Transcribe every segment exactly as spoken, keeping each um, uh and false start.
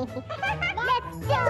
Let's do it!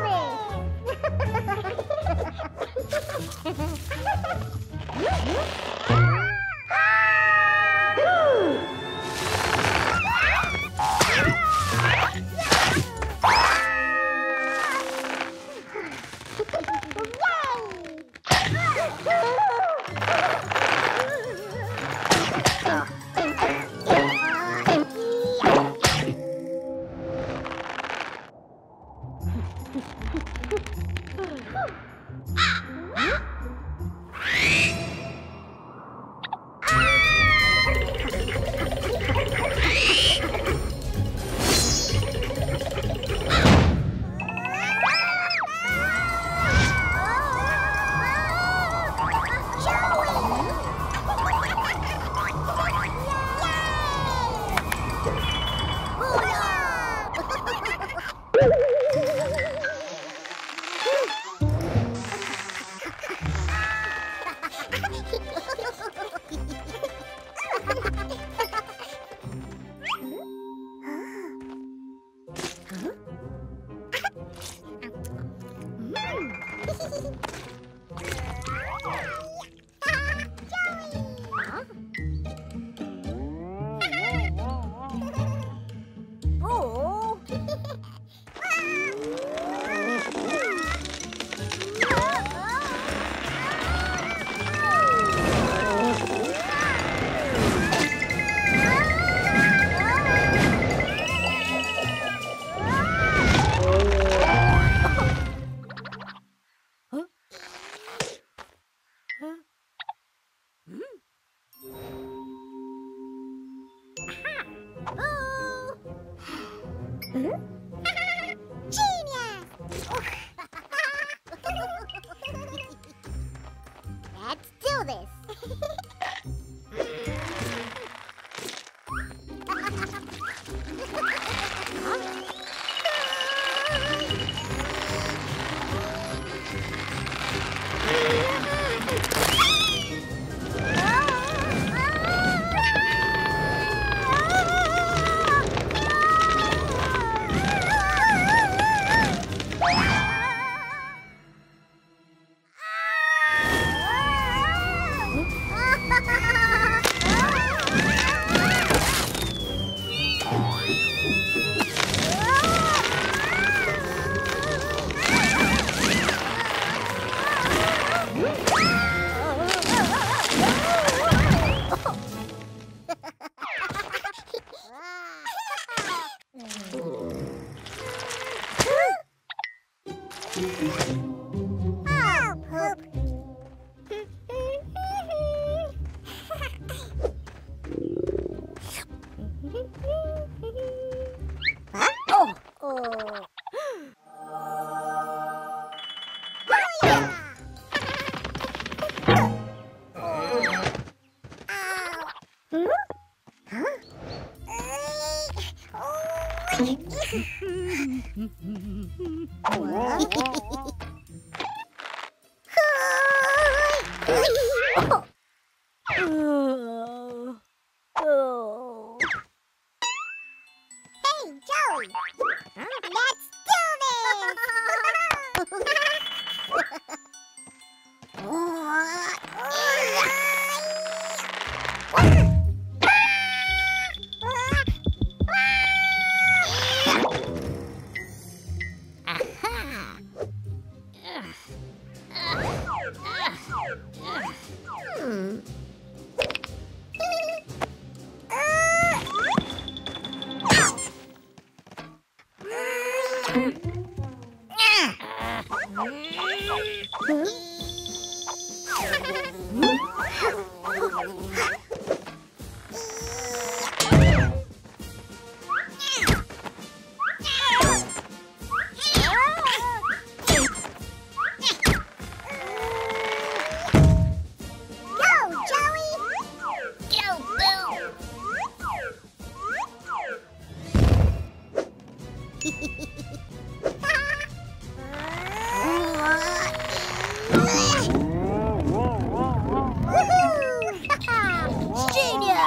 Genius!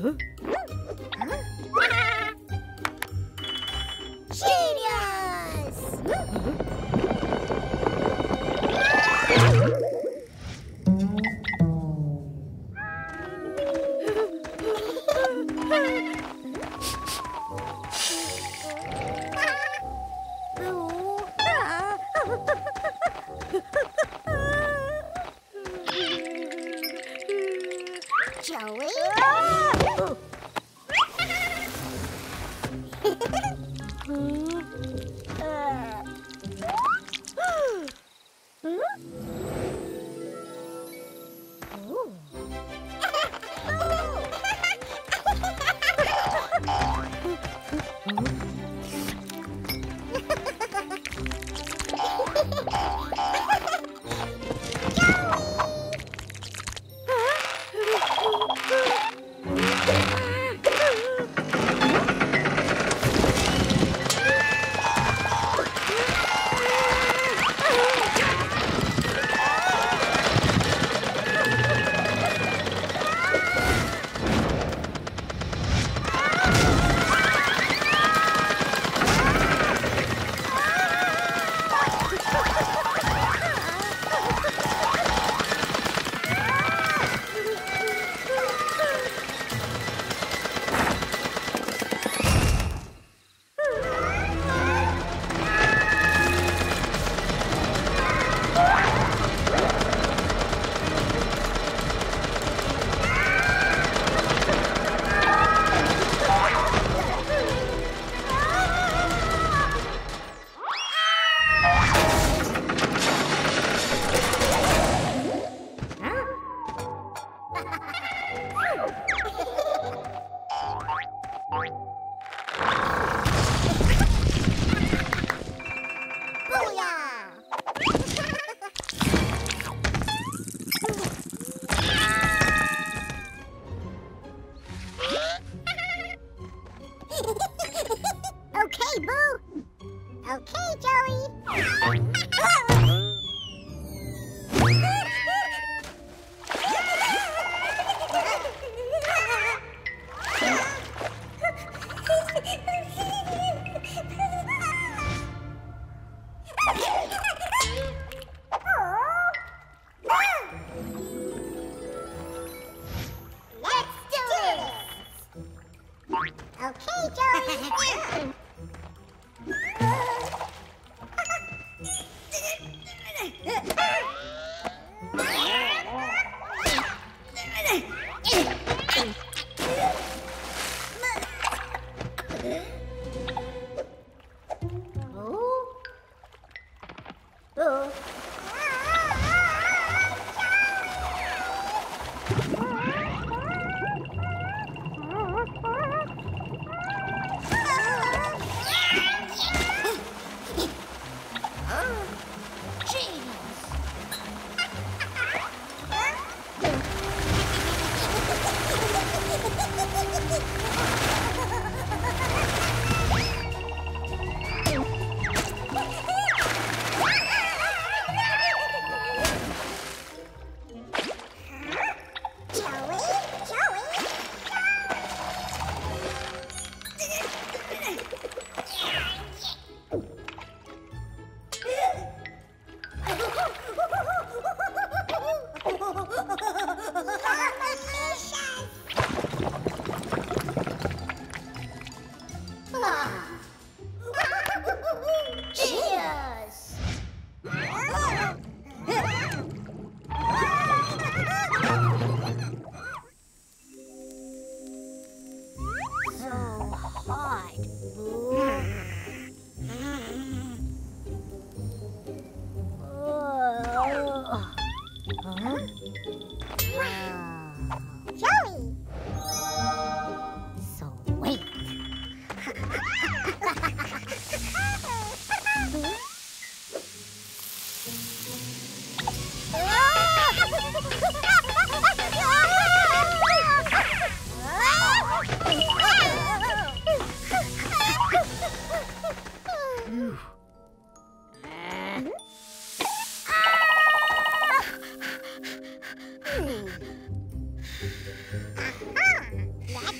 Aha! That's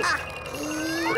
Ha ha ha ha!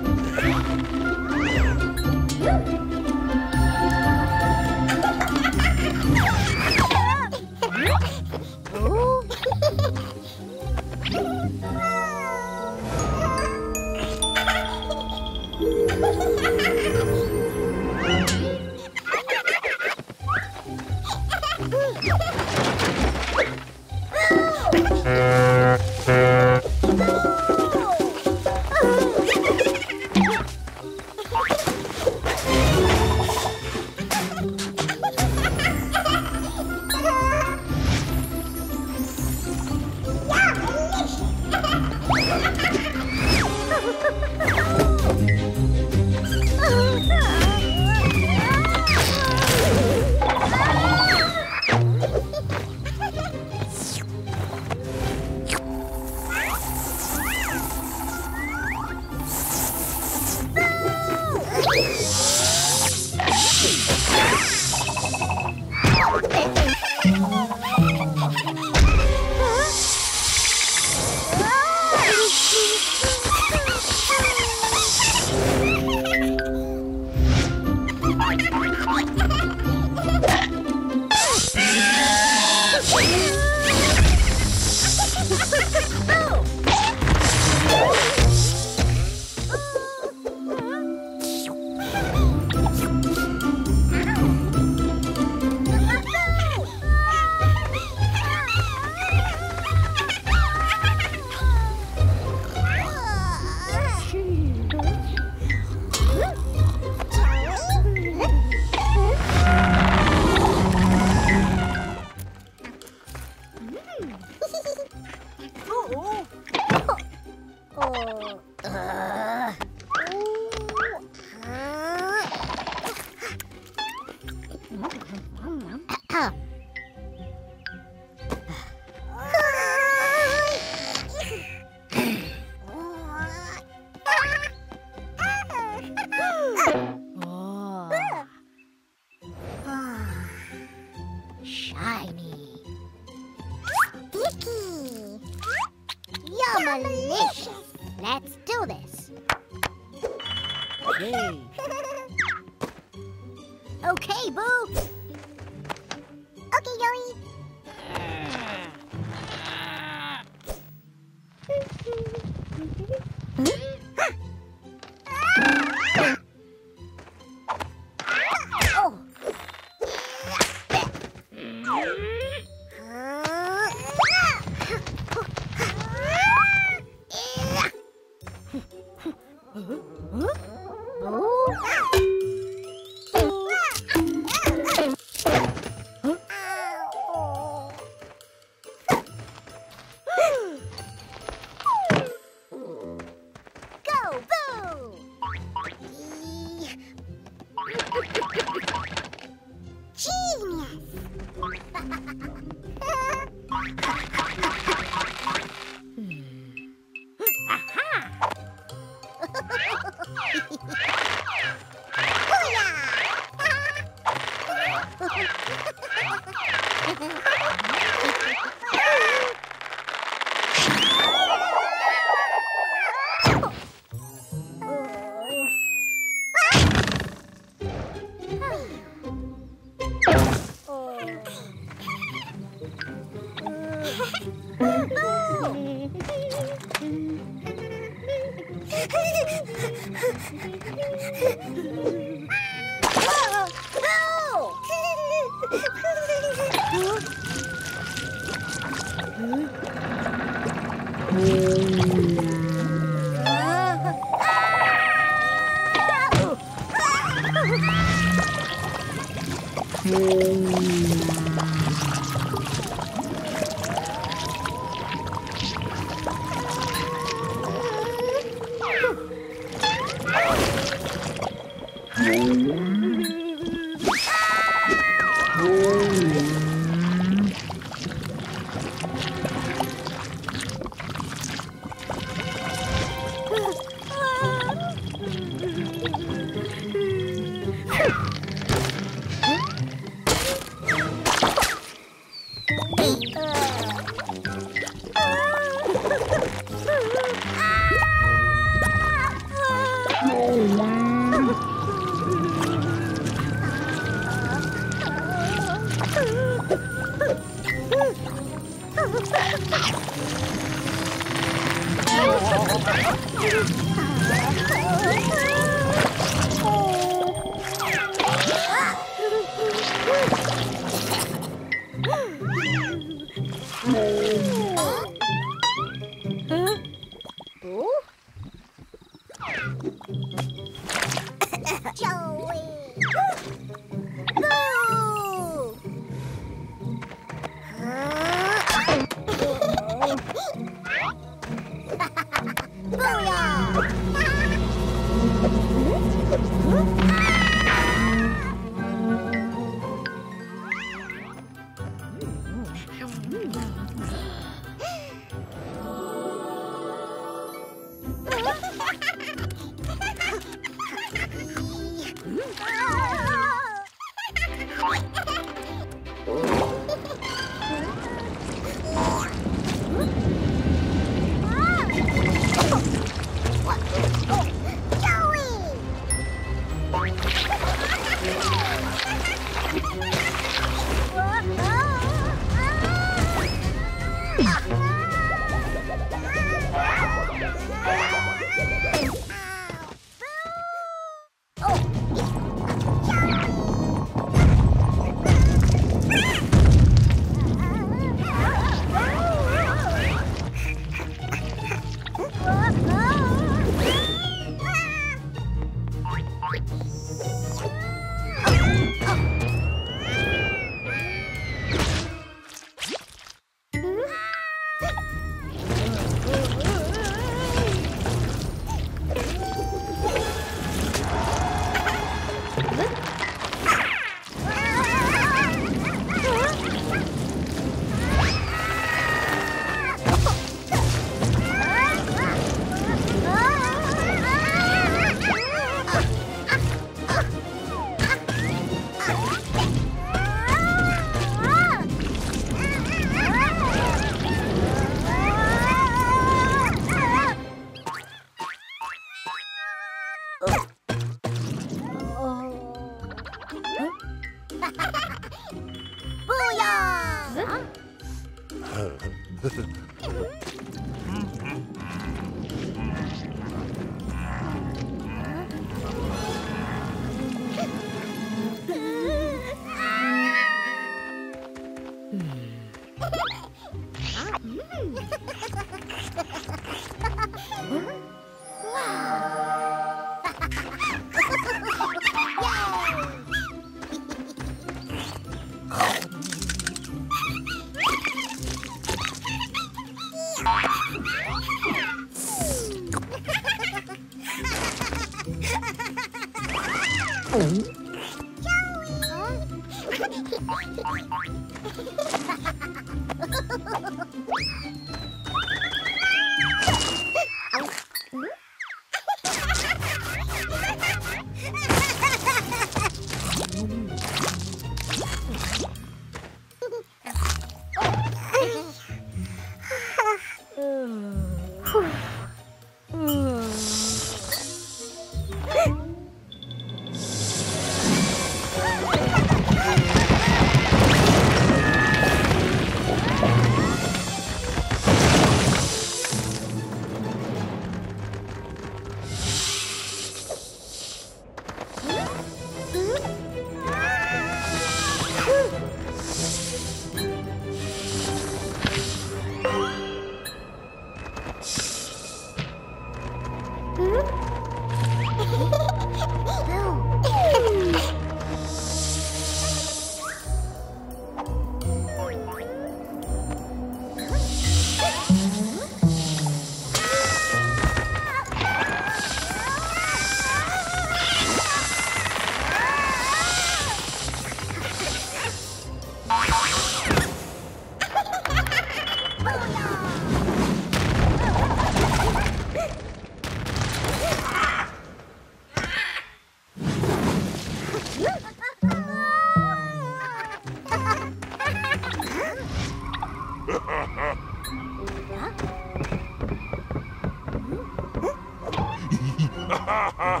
Huh?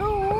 Oh.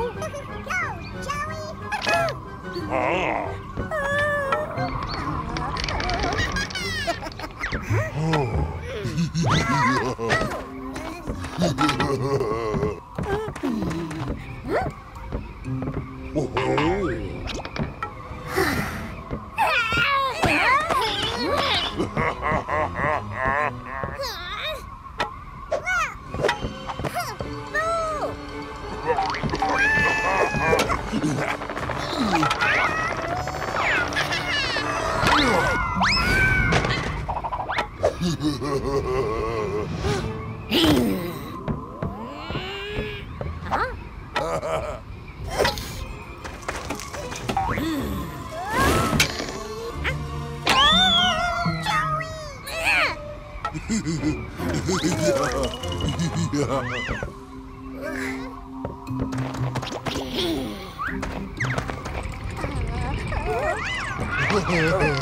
Go, Joey.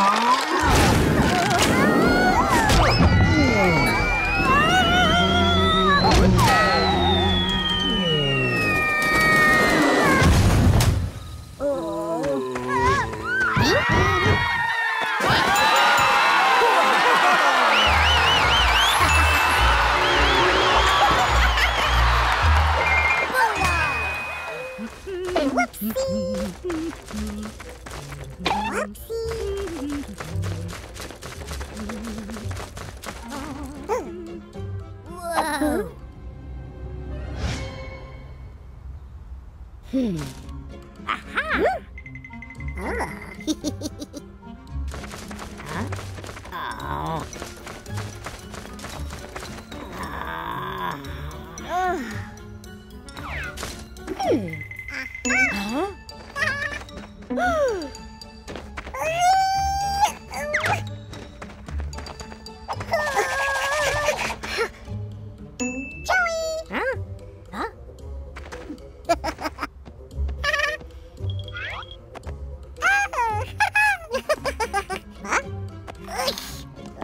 Ah.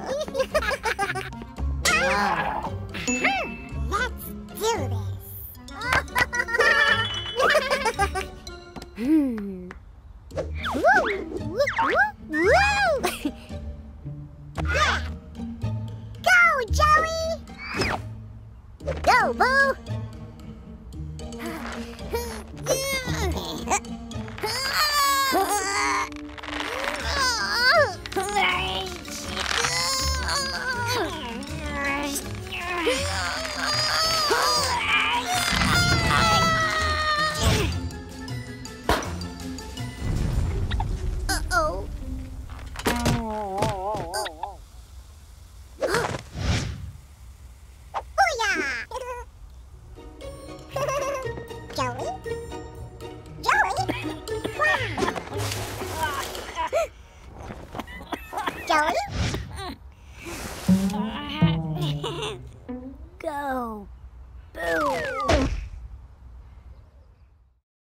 Oh. go, Boo! Uh-oh. Joey?